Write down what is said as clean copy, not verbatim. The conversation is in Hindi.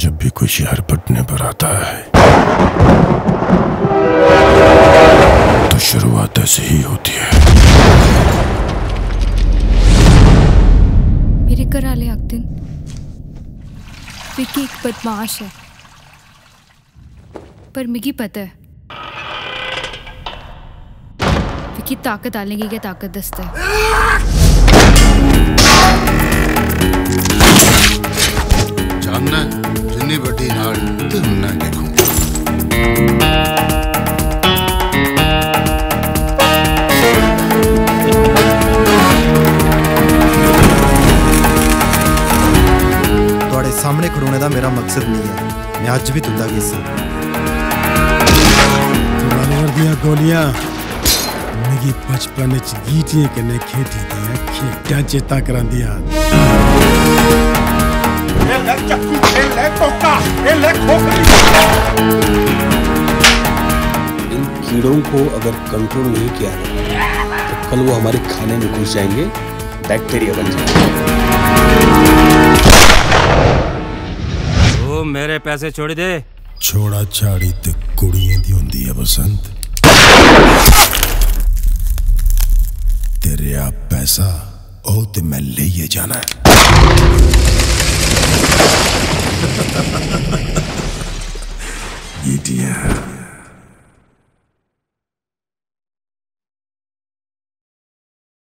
जब भी कोई शहर बंटने पर आता है तो शुरुआत ऐसे ही होती है। मेरे घर आले एक दिन विक्की एक बदमाश है, पर मिगी पता है विक्की ताकत आने की क्या ताकत दस्ता है। जानना जिन्नी बड़ी नाल ते ना देखूं। थोड़े सामने खड़ोने का मेरा मकसद नहीं है। मैं आज भी तुंदा गई गोलियां मेरी बचपन गीटियां कने खेटी दिया खेटा चेता करा दिया। इन कीड़ों को अगर कंट्रोल नहीं किया तो कल वो हमारे खाने में घुस जाएंगे, बैक्टीरिया बन जाएंगे। ओ मेरे पैसे छोड़ दे। छोड़ा छाड़ी ते कुड़ियां दी होंदी है बसंत। तेरे आप पैसा ओ ते मैं ले ये जाना है।